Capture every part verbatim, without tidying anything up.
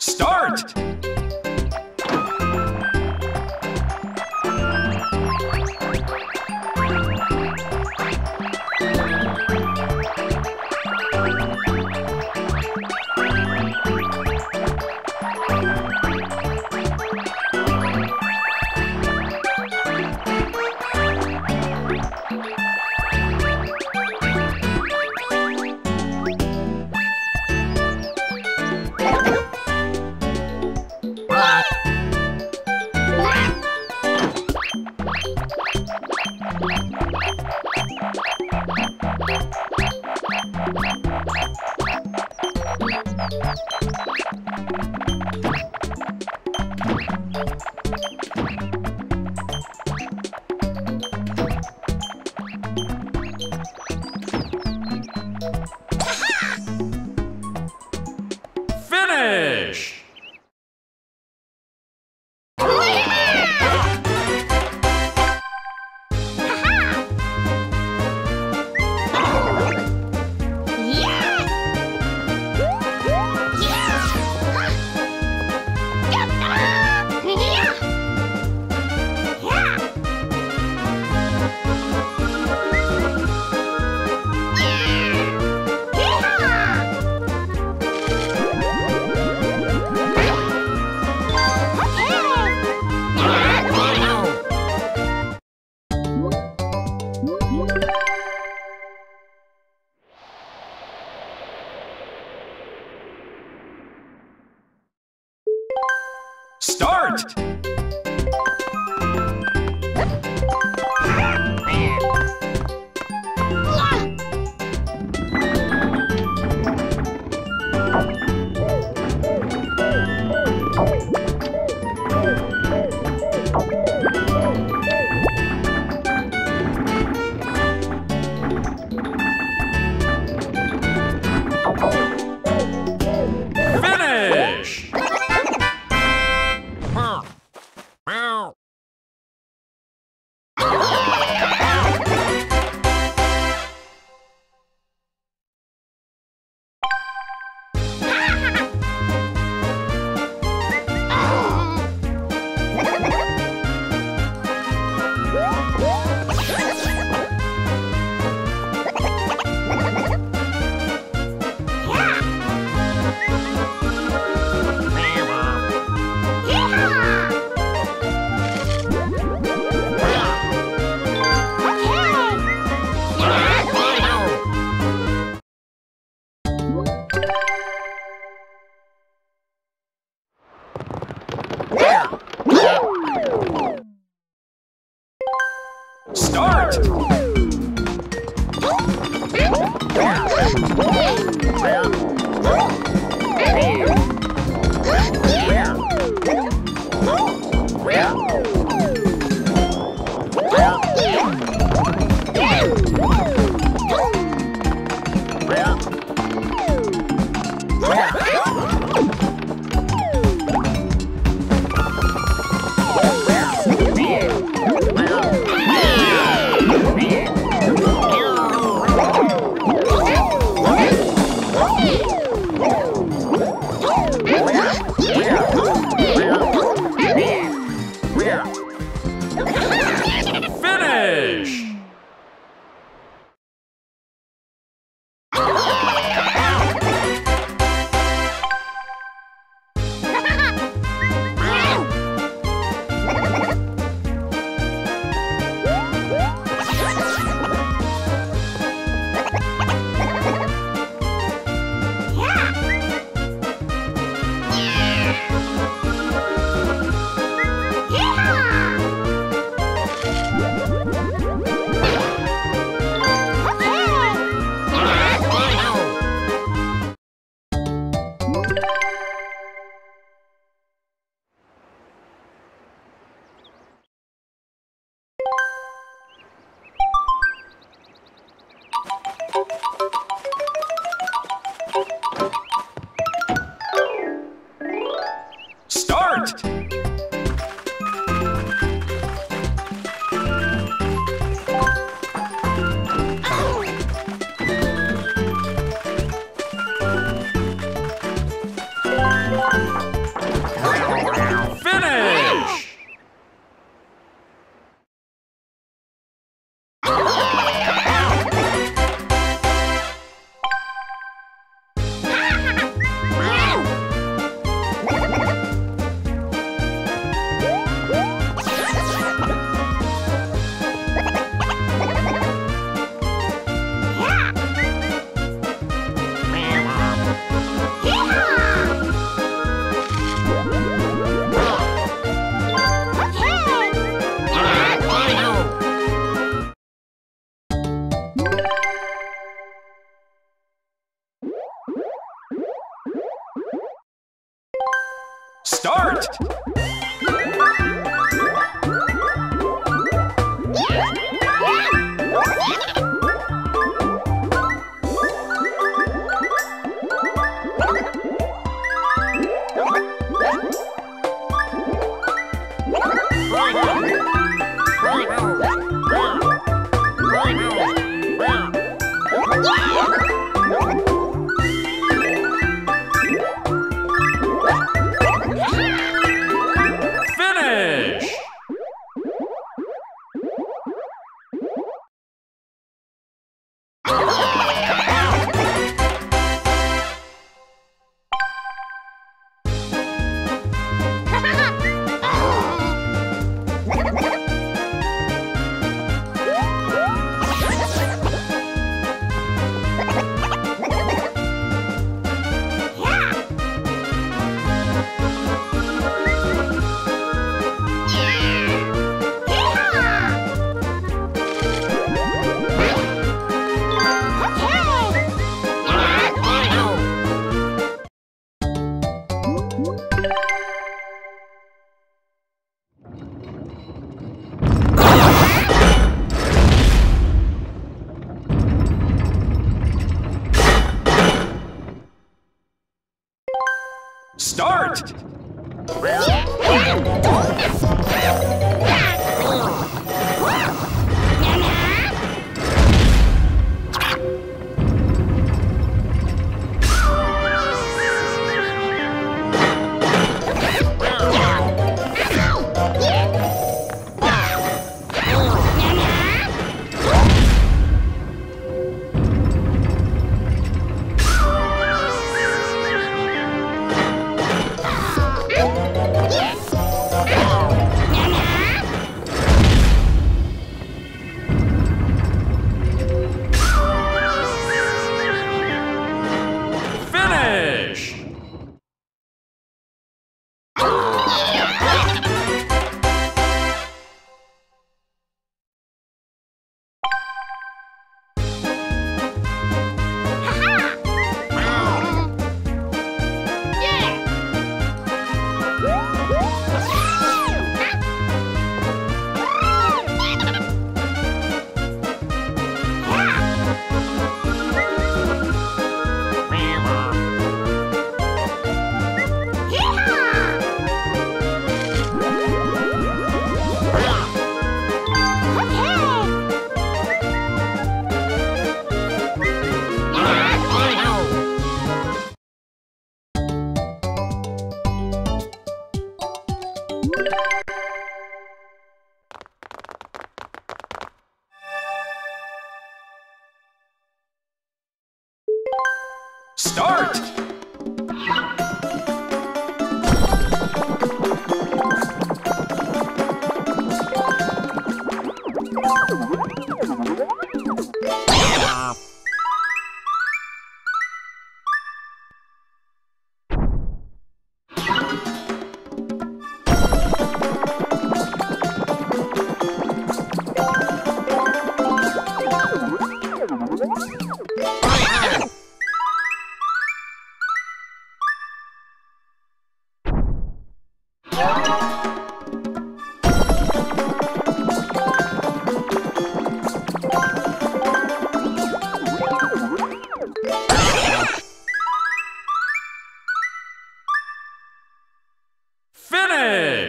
Start! Start! Yeah.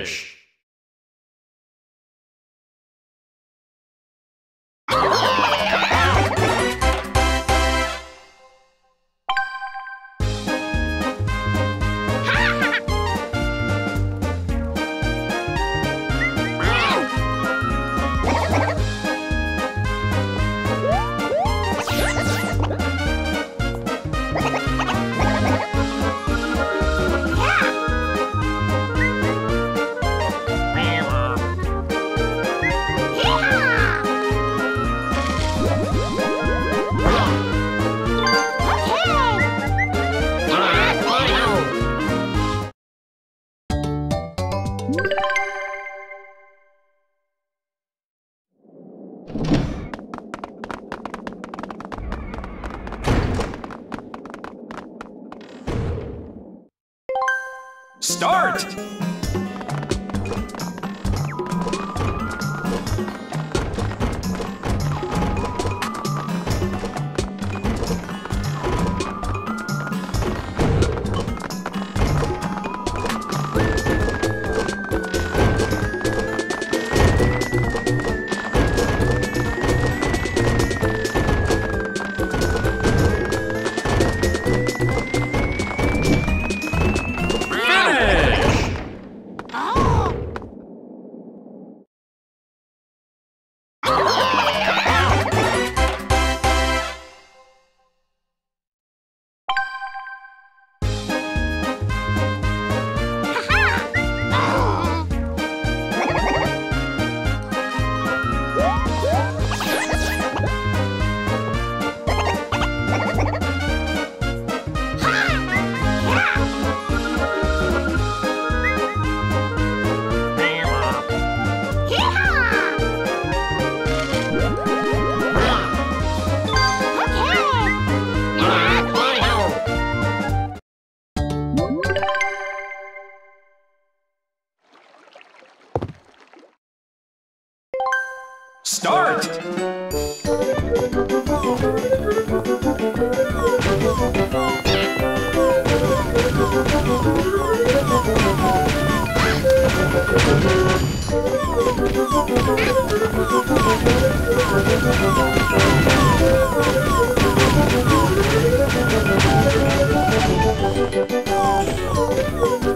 fish. Start!